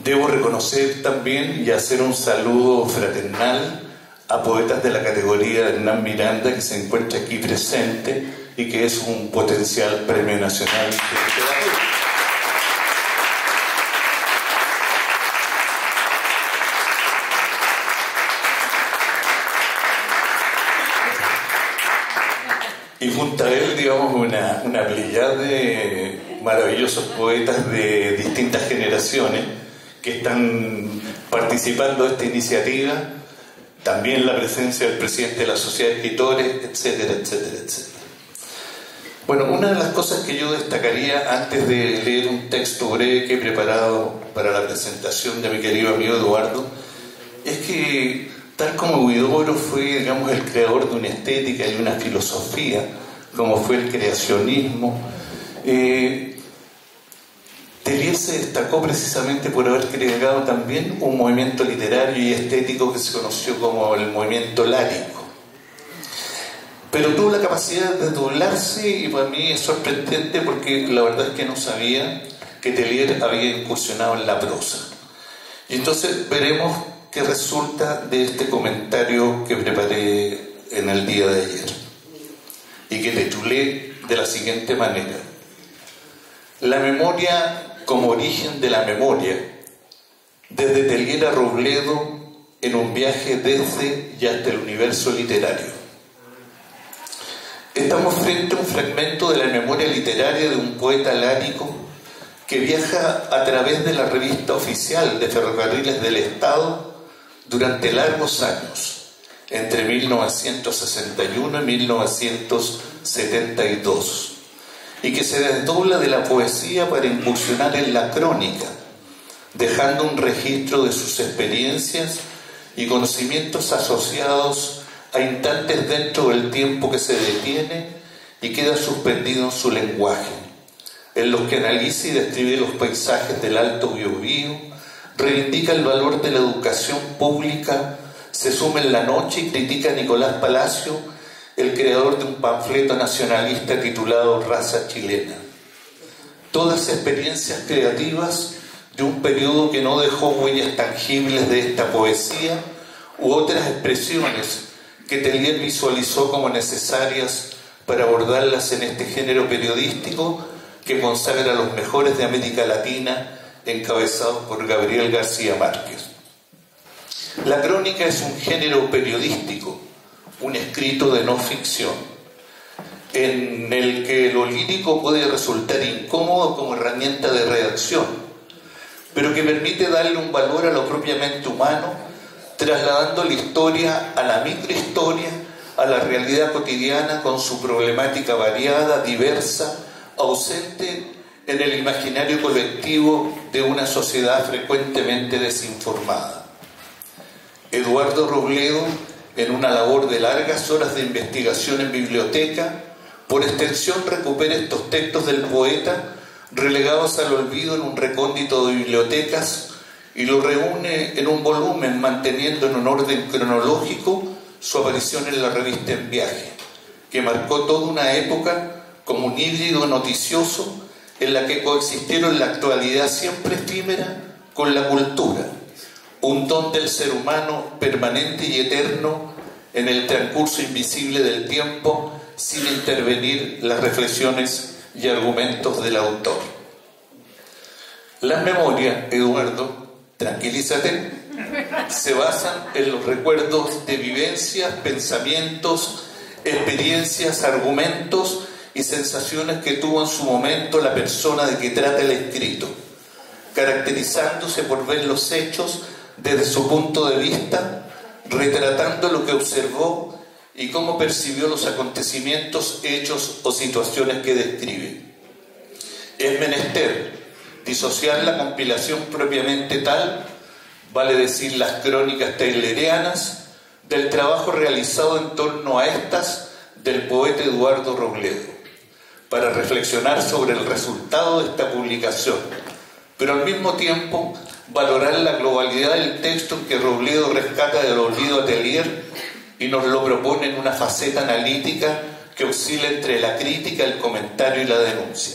Debo reconocer también y hacer un saludo fraternal a poetas de la categoría de Hernán Miranda, que se encuentra aquí presente y que es un potencial premio nacional. Y junto a él, digamos, una plillada de maravillosos poetas de distintas generaciones que están participando de esta iniciativa, también la presencia del presidente de la Sociedad de Escritores, etcétera, etcétera, etcétera. Bueno, una de las cosas que yo destacaría antes de leer un texto breve que he preparado para la presentación de mi querido amigo Eduardo, es que tal como Huidobro fue, digamos, el creador de una estética y una filosofía, como fue el creacionismo, Teillier se destacó precisamente por haber creado también un movimiento literario y estético que se conoció como el movimiento lático. Pero tuvo la capacidad de doblarse, y para mí es sorprendente porque la verdad es que no sabía que Teillier había incursionado en la prosa. Y entonces veremos que resulta de este comentario que preparé en el día de ayer y que titulé de la siguiente manera: la memoria como origen de la memoria, desde Teillier a Robledo, en un viaje desde y hasta el universo literario. Estamos frente a un fragmento de la memoria literaria de un poeta lático que viaja a través de la revista oficial de Ferrocarriles del Estado durante largos años, entre 1961 y 1972, y que se desdobla de la poesía para incursionar en la crónica, dejando un registro de sus experiencias y conocimientos asociados a instantes dentro del tiempo que se detiene y queda suspendido en su lenguaje, en los que analiza y describe los paisajes del Alto Biobío, reivindica el valor de la educación pública, se suma en la noche y critica a Nicolás Palacio, el creador de un panfleto nacionalista titulado Raza Chilena. Todas experiencias creativas de un periodo que no dejó huellas tangibles de esta poesía u otras expresiones que Teillier visualizó como necesarias para abordarlas en este género periodístico que consagra a los mejores de América Latina, encabezados por Gabriel García Márquez. La crónica es un género periodístico, un escrito de no ficción, en el que lo lírico puede resultar incómodo como herramienta de redacción, pero que permite darle un valor a lo propiamente humano, trasladando la historia a la microhistoria, a la realidad cotidiana con su problemática variada, diversa, ausente en el imaginario colectivo de una sociedad frecuentemente desinformada. Eduardo Robledo, en una labor de largas horas de investigación en biblioteca, por extensión recupera estos textos del poeta relegados al olvido en un recóndito de bibliotecas y lo reúne en un volumen, manteniendo en un orden cronológico su aparición en la revista En Viaje, que marcó toda una época como un híbrido noticioso en la que coexistieron la actualidad siempre efímera con la cultura, un don del ser humano permanente y eterno en el transcurso invisible del tiempo, sin intervenir las reflexiones y argumentos del autor. Las memorias, Eduardo, tranquilízate, se basan en los recuerdos de vivencias, pensamientos, experiencias, argumentos y sensaciones que tuvo en su momento la persona de que trata el escrito, caracterizándose por ver los hechos desde su punto de vista, retratando lo que observó y cómo percibió los acontecimientos, hechos o situaciones que describe. Es menester disociar la compilación propiamente tal, vale decir las crónicas teilerianas, del trabajo realizado en torno a estas del poeta Eduardo Robledo, para reflexionar sobre el resultado de esta publicación, pero al mismo tiempo valorar la globalidad del texto que Robledo rescata del olvido a Teillier y nos lo propone en una faceta analítica que oscila entre la crítica, el comentario y la denuncia.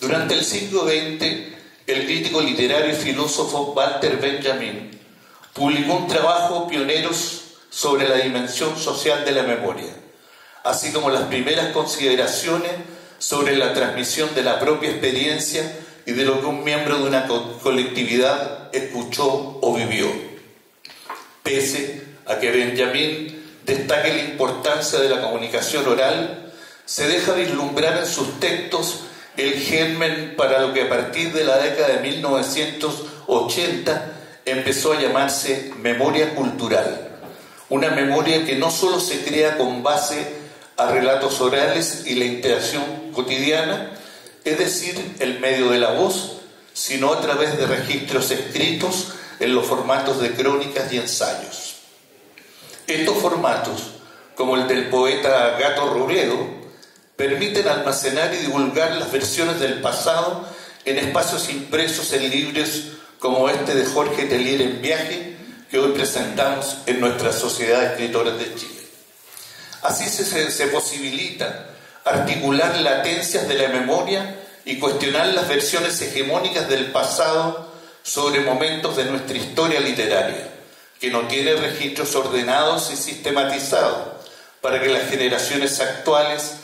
Durante el siglo XX, el crítico literario y filósofo Walter Benjamin publicó un trabajo pionero sobre la dimensión social de la memoria, así como las primeras consideraciones sobre la transmisión de la propia experiencia y de lo que un miembro de una colectividad escuchó o vivió. Pese a que Benjamin destaque la importancia de la comunicación oral, se deja vislumbrar en sus textos el germen para lo que a partir de la década de 1980 empezó a llamarse memoria cultural, una memoria que no solo se crea con base a relatos orales y la interacción cotidiana, es decir, el medio de la voz, sino a través de registros escritos en los formatos de crónicas y ensayos. Estos formatos, como el del poeta Gato Robledo, permiten almacenar y divulgar las versiones del pasado en espacios impresos en libros como este de Jorge Teillier En Viaje, que hoy presentamos en nuestra Sociedad de Escritores de Chile. Así se posibilita articular latencias de la memoria y cuestionar las versiones hegemónicas del pasado sobre momentos de nuestra historia literaria, que no tiene registros ordenados y sistematizados, para que las generaciones actuales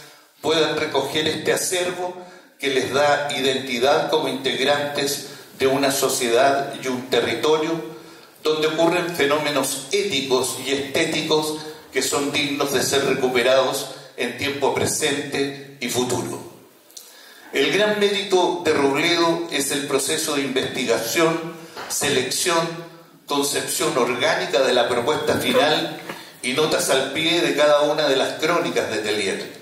puedan recoger este acervo que les da identidad como integrantes de una sociedad y un territorio donde ocurren fenómenos éticos y estéticos que son dignos de ser recuperados en tiempo presente y futuro. El gran mérito de Robledo es el proceso de investigación, selección, concepción orgánica de la propuesta final y notas al pie de cada una de las crónicas de Teillier,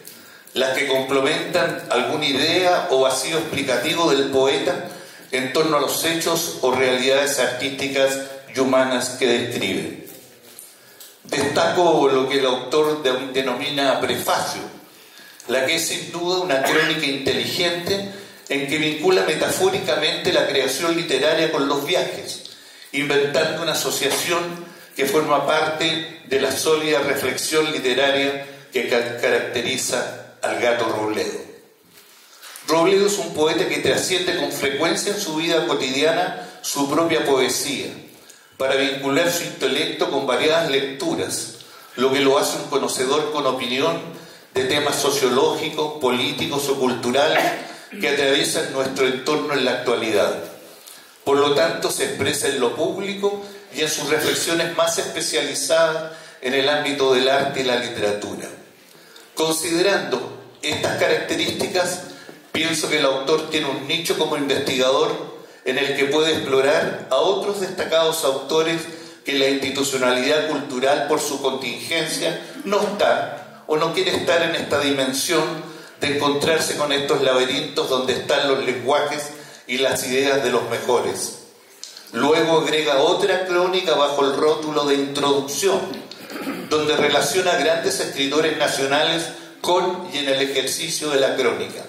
las que complementan alguna idea o vacío explicativo del poeta en torno a los hechos o realidades artísticas y humanas que describe. Destaco lo que el autor denomina prefacio, la que es sin duda una crónica inteligente en que vincula metafóricamente la creación literaria con los viajes, inventando una asociación que forma parte de la sólida reflexión literaria que caracteriza al Gato Robledo. Robledo es un poeta que trasciende con frecuencia en su vida cotidiana su propia poesía, para vincular su intelecto con variadas lecturas, lo que lo hace un conocedor con opinión de temas sociológicos, políticos o culturales que atraviesan nuestro entorno en la actualidad. Por lo tanto, se expresa en lo público y en sus reflexiones más especializadas en el ámbito del arte y la literatura. Considerando estas características, pienso que el autor tiene un nicho como investigador en el que puede explorar a otros destacados autores que la institucionalidad cultural por su contingencia no está o no quiere estar en esta dimensión de encontrarse con estos laberintos donde están los lenguajes y las ideas de los mejores. Luego agrega otra crónica bajo el rótulo de introducción, donde relaciona a grandes escritores nacionales con y en el ejercicio de la crónica,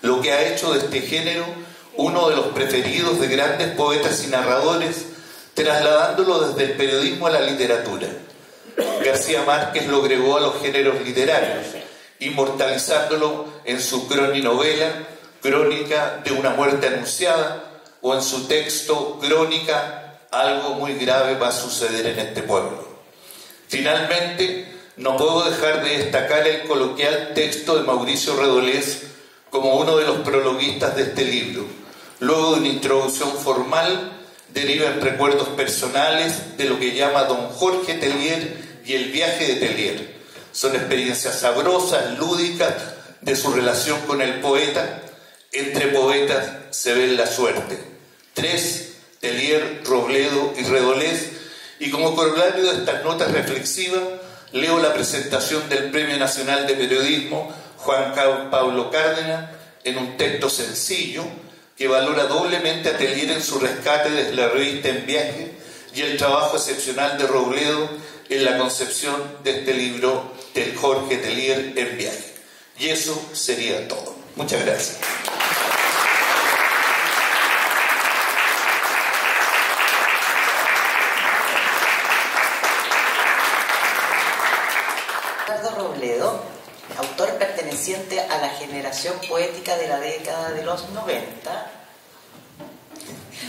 lo que ha hecho de este género uno de los preferidos de grandes poetas y narradores, trasladándolo desde el periodismo a la literatura. García Márquez lo agregó a los géneros literarios, inmortalizándolo en su croninovela, Crónica de una muerte anunciada, o en su texto, Crónica, algo muy grave va a suceder en este pueblo. Finalmente, no puedo dejar de destacar el coloquial texto de Mauricio Redolés como uno de los prologuistas de este libro. Luego de una introducción formal, deriva en recuerdos personales de lo que llama Don Jorge Teillier y el viaje de Teillier. Son experiencias sabrosas, lúdicas, de su relación con el poeta. Entre poetas se ven la suerte. 3. Teillier, Robledo y Redolés. Y como corolario de estas notas reflexivas, leo la presentación del Premio Nacional de Periodismo Juan Pablo Cárdenas en un texto sencillo que valora doblemente a Teillier en su rescate desde la revista En Viaje y el trabajo excepcional de Robledo en la concepción de este libro del Jorge Teillier En Viaje. Y eso sería todo. Muchas gracias. Autor perteneciente a la generación poética de la década de los 90,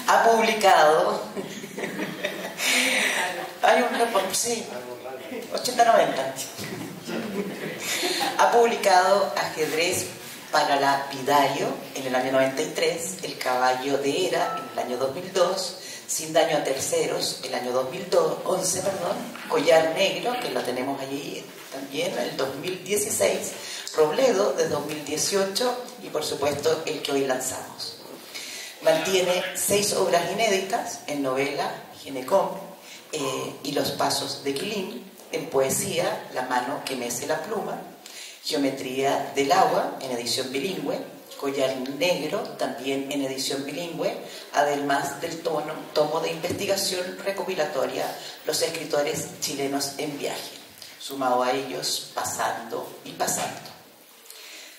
ha publicado hay un reporte, sí, 80-90 ha publicado Ajedrez para lapidario en el año 93, El caballo de Hera en el año 2002, Sin daño a terceros el año 2011, Collar negro, que lo tenemos allí también, el 2016, Robledo de 2018 y por supuesto el que hoy lanzamos. Mantiene 6 obras inéditas en novela, Ginecom, y Los pasos de Quilín, en poesía, La mano que mece la pluma, Geometría del agua, en edición bilingüe, Collar negro, también en edición bilingüe, además del tomo de investigación recopilatoria Los escritores chilenos en viaje, sumado a ellos Pasando y Pasando.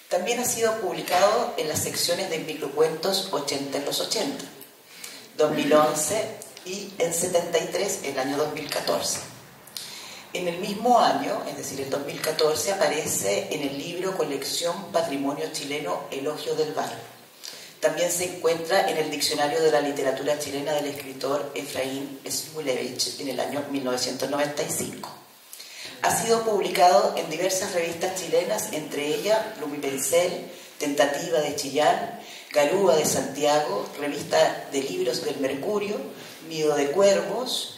También ha sido publicado en las secciones de microcuentos 80 en los 80, 2011 y en 73 el año 2014. En el mismo año, es decir, el 2014, aparece en el libro Colección Patrimonio Chileno Elogio del Barro. También se encuentra en el Diccionario de la Literatura Chilena del escritor Efraín Smulevich en el año 1995. Ha sido publicado en diversas revistas chilenas, entre ellas Plumipencel, Tentativa de Chillán, Garúa de Santiago, Revista de Libros del Mercurio, Nido de Cuervos,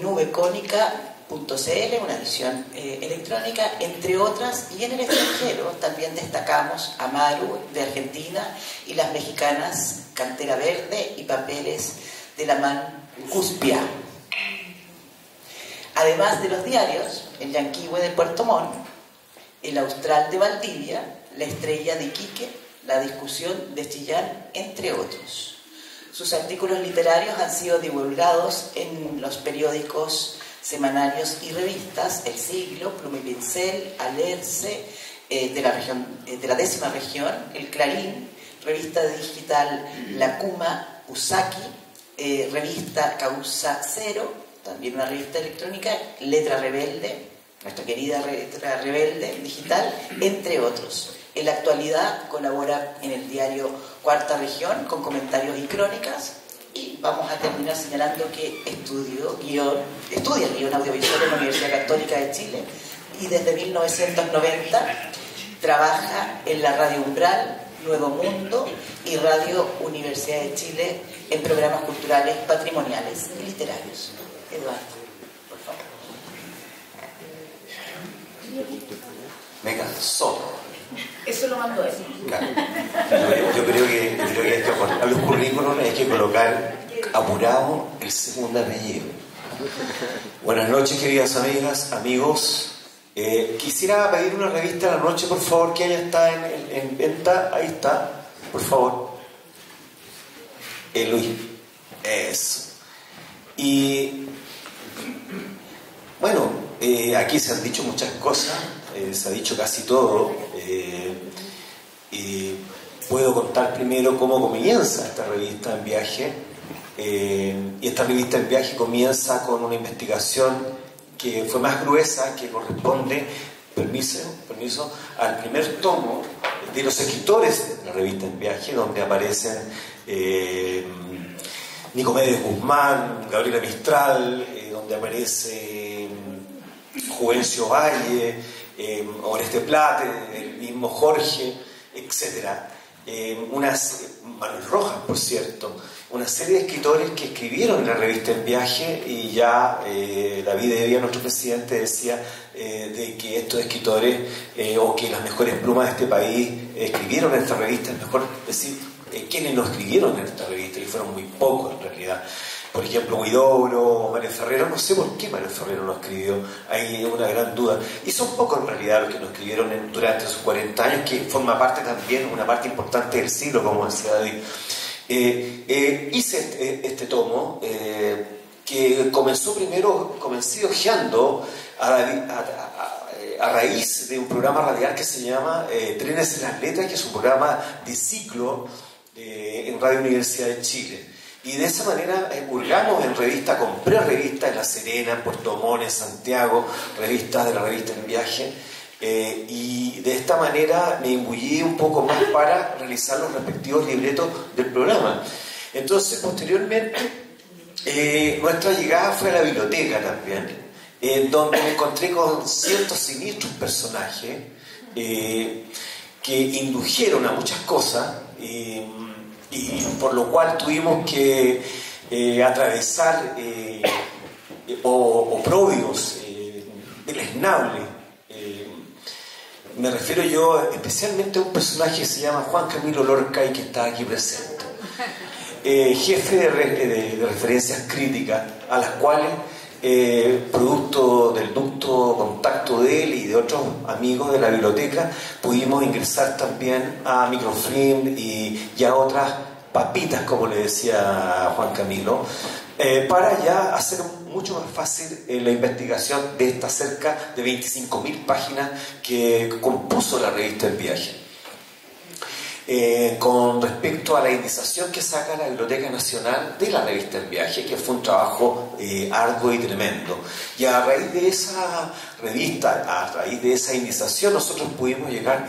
Nube Cónica, .cl, una edición electrónica, entre otras, y en el extranjero también destacamos Amaru de Argentina y las mexicanas Cantera Verde y Papeles de la Mancuspia. Además de los diarios, el Yanquihue de Puerto Montt, el Austral de Valdivia, la Estrella de Iquique, la Discusión de Chillán, entre otros. Sus artículos literarios han sido divulgados en los periódicos semanarios y revistas El Siglo, Plumipincel, Alerce, de la décima región, El Clarín, revista digital La Cuma Usaki, revista Causa Cero, también una revista electrónica, Letra Rebelde, nuestra querida Letra Rebelde digital, entre otros. En la actualidad colabora en el diario Cuarta Región con comentarios y crónicas. Y vamos a terminar señalando que estudia guión audiovisual en la Universidad Católica de Chile y desde 1990 trabaja en la Radio Umbral, Nuevo Mundo y Radio Universidad de Chile en programas culturales, patrimoniales y literarios. Eduardo, por favor. Me cansó. Eso lo mandó él. Claro. Yo creo que a los currículos hay que colocar apurado el segundo apellido. Buenas noches, queridas amigas, amigos. Quisiera pedir una revista a la noche, por favor, que allá está en venta. Ahí está, por favor. Luis. Eso. Y bueno, aquí se han dicho muchas cosas. Se ha dicho casi todo, puedo contar primero cómo comienza esta revista En Viaje. Y esta revista En Viaje comienza con una investigación que fue más gruesa, que corresponde, permiso, al primer tomo de los escritores de la revista En Viaje, donde aparecen Nicomedes Guzmán, Gabriela Mistral, donde aparece Juvencio Valle, Oreste Plate, el mismo Jorge, etc. Manuel Rojas, por cierto, una serie de escritores que escribieron en la revista En Viaje, y ya David Elia, nuestro presidente, decía de que estos escritores o que las mejores plumas de este país escribieron en esta revista. Es mejor decir quienes no escribieron en esta revista, y fueron muy pocos en realidad. Por ejemplo, Huidobro, Mario Ferrero, no sé por qué Mario Ferrero no escribió, hay una gran duda. Y son pocos en realidad los que no escribieron durante esos 40 años, que forma parte también, una parte importante del siglo, como decía David. Hice este tomo que comenzó primero, comencé hojeando a raíz de un programa radial que se llama Trenes en las Letras, que es un programa de ciclo en Radio Universidad de Chile. Y de esa manera hurgamos en revistas, compré revistas en La Serena, en Puerto Montt, en Santiago, revistas de la revista En Viaje, y de esta manera me imbullí un poco más para realizar los respectivos libretos del programa. Entonces, posteriormente, nuestra llegada fue a la biblioteca también, donde me encontré con ciertos siniestros personajes que indujeron a muchas cosas, y por lo cual tuvimos que atravesar oprobios deleznables. Me refiero yo especialmente a un personaje que se llama Juan Camilo Lorca y que está aquí presente, jefe de referencias críticas, a las cuales producto del ducto contacto de él y de otros amigos de la biblioteca, pudimos ingresar también a Microfilm y a otras papitas, como le decía Juan Camilo, para ya hacer mucho más fácil la investigación de estas cerca de 25.000 páginas que compuso la revista En Viaje. Con respecto a la indización que saca la Biblioteca Nacional de la revista En Viaje, que fue un trabajo arduo y tremendo. Y a raíz de esa revista, a raíz de esa indización, nosotros pudimos llegar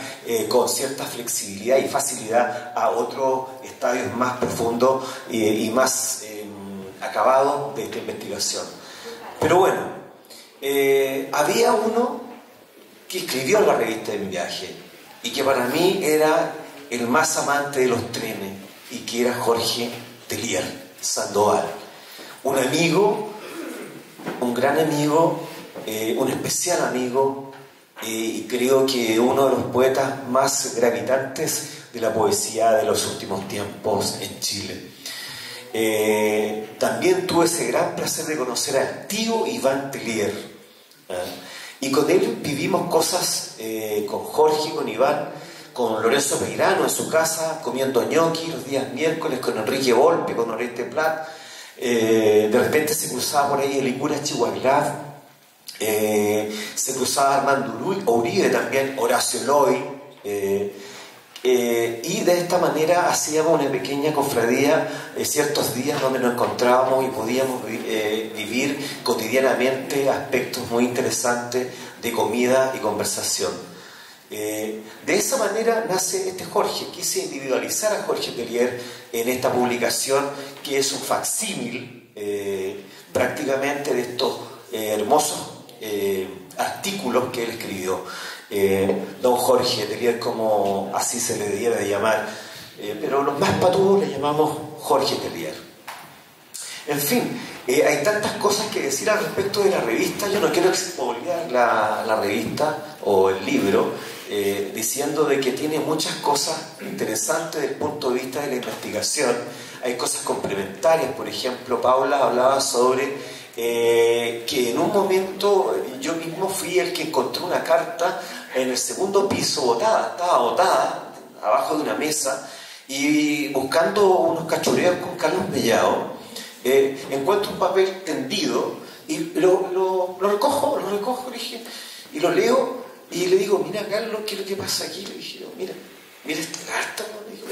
con cierta flexibilidad y facilidad a otros estadios más profundos y más acabados de esta investigación. Pero bueno, había uno que escribió en la revista En Viaje y que para mí era el más amante de los trenes, y que era Jorge Teillier Sandoval, un amigo, un gran amigo, un especial amigo, y creo que uno de los poetas más gravitantes de la poesía de los últimos tiempos en Chile. También tuve ese gran placer de conocer al tío Iván Teillier, y con él vivimos cosas, con Jorge, con Iván, con Lorenzo Peirano en su casa, comiendo ñoqui los días miércoles, con Enrique Volpe, con Oreste Plat. De repente se cruzaba por ahí el Icura Chihuahua, se cruzaba Armando Uribe también, Horacio Eloy, y de esta manera hacíamos una pequeña cofradía ciertos días donde nos encontrábamos y podíamos vivir cotidianamente aspectos muy interesantes de comida y conversación. De esa manera nace este Jorge. Quise individualizar a Jorge Teillier en esta publicación, que es un facsímil prácticamente de estos hermosos artículos que él escribió. Don Jorge Teillier, como así se le debiera llamar, pero los más patudos le llamamos Jorge Teillier. En fin, hay tantas cosas que decir al respecto de la revista. Yo no quiero expoliar la revista o el libro, diciendo de que tiene muchas cosas interesantes desde el punto de vista de la investigación. Hay cosas complementarias. Por ejemplo, Paula hablaba sobre que en un momento yo mismo fui el que encontró una carta en el segundo piso botada, estaba botada abajo de una mesa, y buscando unos cachureos con Carlos Mellado, encuentro un papel tendido y lo recojo, le dije, y lo leo. Y le digo, mira Carlos, ¿qué es lo que pasa aquí? Le dije, mira esta carta, ¿no? Le digo,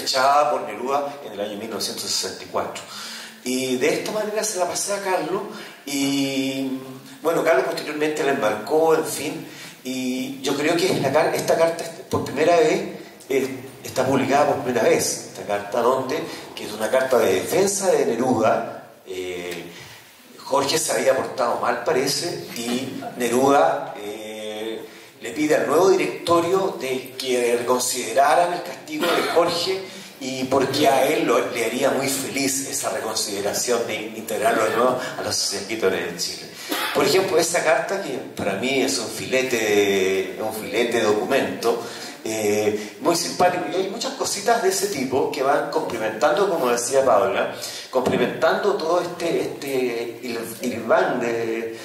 fechada por Neruda en el año 1964. Y de esta manera se la pasé a Carlos, y bueno, Carlos posteriormente la embarcó, en fin, y yo creo que esta carta por primera vez está publicada por primera vez, esta carta que es una carta de defensa de Neruda. Jorge se había portado mal, parece, y Neruda le pide al nuevo directorio de que reconsideraran el castigo de Jorge, y porque a él le haría muy feliz esa reconsideración de integrarlo de nuevo a la Sociedad de Escritores de Chile. Por ejemplo, esa carta, que para mí es un filete de documento, muy simpático, y hay muchas cositas de ese tipo que van complementando, como decía Paula, complementando todo este hilván de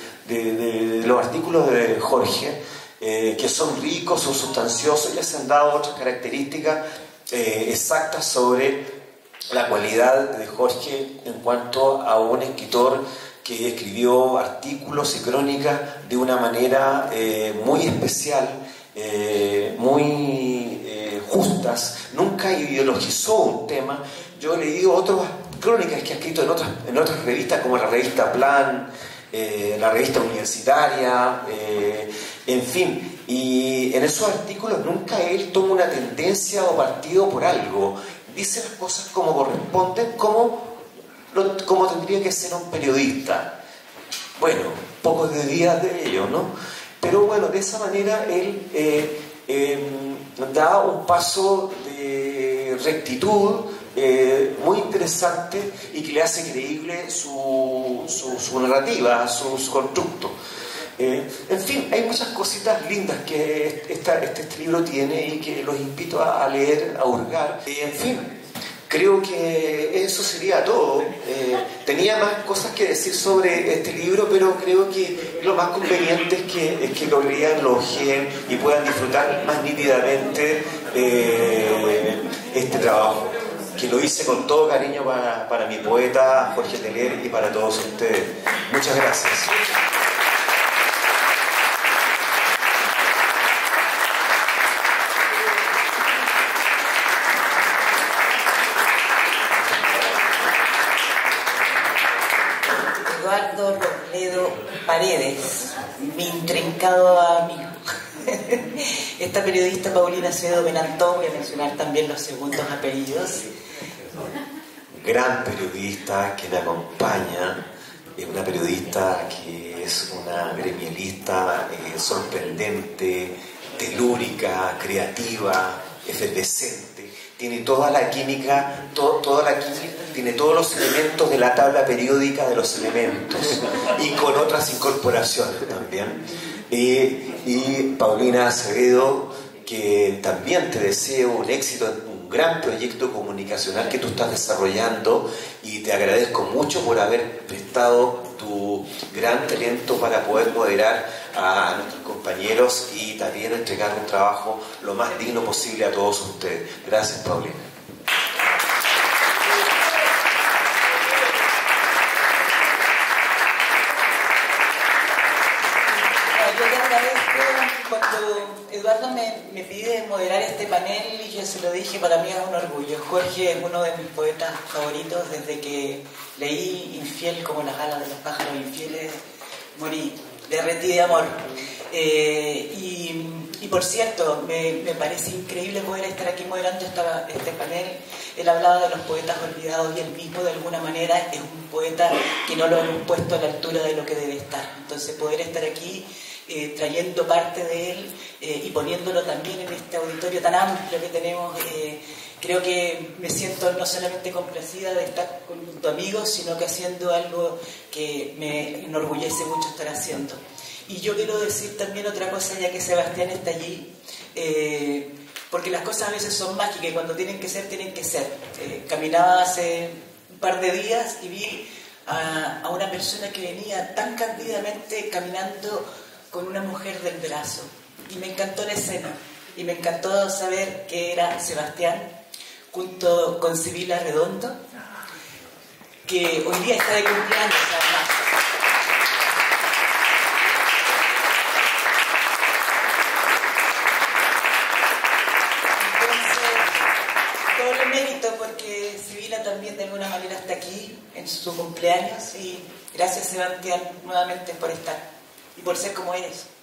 los artículos de Jorge, que son ricos, son sustanciosos, ya se han dado otras características exactas sobre la cualidad de Jorge en cuanto a un escritor que escribió artículos y crónicas de una manera muy especial, muy justas, nunca ideologizó un tema. Yo he leído otras crónicas que ha escrito en otras revistas, como la revista Plan, la revista universitaria, en fin, y en esos artículos nunca él toma una tendencia o partido por algo, dice las cosas como corresponden, como tendría que ser un periodista. Bueno, pocos días de ello, ¿no? Pero bueno, de esa manera él da un paso de rectitud muy interesante, y que le hace creíble su narrativa, su constructo. En fin, hay muchas cositas lindas que este libro tiene, y que los invito a leer, a hurgar. En fin, creo que eso sería todo. Tenía más cosas que decir sobre este libro, pero creo que lo más conveniente es que lo lean, lo ojeen y puedan disfrutar más nítidamente este trabajo, que lo hice con todo cariño para mi poeta Jorge Teillier y para todos ustedes. Muchas gracias. Eduardo Robledo Paredes, mi intrincado amigo. Esta periodista Paulina Acevedo Benantón, voy a mencionar también los segundos apellidos. Gran periodista que me acompaña, es una periodista que es una gremialista sorprendente, telúrica, creativa, efervescente, tiene toda la química, tiene todos los elementos de la tabla periódica de los elementos, y con otras incorporaciones también. Y Paulina Acevedo, que también te deseo un éxito, un gran proyecto comunicacional que tú estás desarrollando, y te agradezco mucho por haber prestado tu gran talento para poder moderar a nuestros compañeros y también entregar un trabajo lo más digno posible a todos ustedes. Gracias, Paulina. Eduardo me pide moderar este panel, y yo se lo dije, para mí es un orgullo. Jorge es uno de mis poetas favoritos. Desde que leí Infiel, como las alas de los pájaros infieles, morí, derretí de amor. Y por cierto, me parece increíble poder estar aquí moderando este panel. Él hablaba de los poetas olvidados, y él mismo de alguna manera es un poeta que no lo hemos puesto a la altura de lo que debe estar. Entonces poder estar aquí trayendo parte de él y poniéndolo también en este auditorio tan amplio que tenemos, creo que me siento no solamente complacida de estar con tu amigo, sino que haciendo algo que me enorgullece mucho estar haciendo. Y yo quiero decir también otra cosa, ya que Sebastián está allí, porque las cosas a veces son mágicas, y cuando tienen que ser, tienen que ser. Caminaba hace un par de días y vi a una persona que venía tan cándidamente caminando con una mujer del brazo, y me encantó la escena, y me encantó saber que era Sebastián junto con Sibila Redondo, que hoy día está de cumpleaños además. Entonces, todo lo mérito porque Sibila también de alguna manera está aquí en su cumpleaños, y gracias Sebastián nuevamente por estar y por ser como eres.